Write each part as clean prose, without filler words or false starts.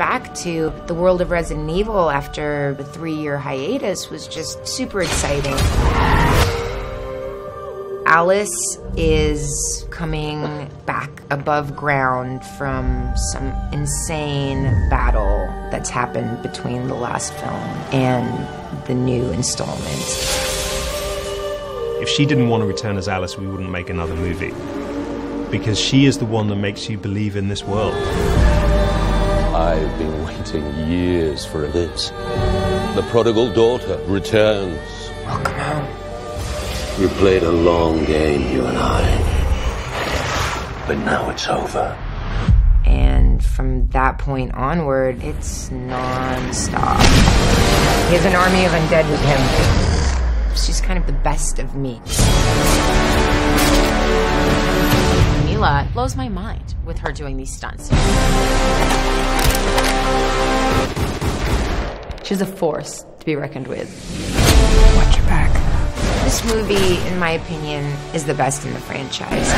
back to the world of Resident Evil after a 3-year hiatus was just super exciting. Alice is coming back above ground from some insane battle that's happened between the last film and the new installment. If she didn't want to return as Alice, we wouldn't make another movie. Because she is the one that makes you believe in this world. I've been waiting years for this. The prodigal daughter returns. Welcome home. We played a long game, you and I. But now it's over. And from that point onward, it's non-stop. He has an army of undead with him. She's kind of the best of me. Mila blows my mind with her doing these stunts. She's a force to be reckoned with. Watch your back. This movie, in my opinion, is the best in the franchise.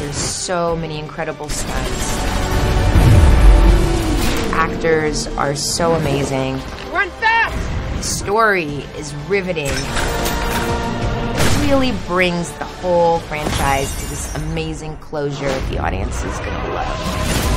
There's so many incredible stunts. Actors are so amazing. Run fast! The story is riveting. It really brings the whole franchise to this amazing closure the audience is going to love.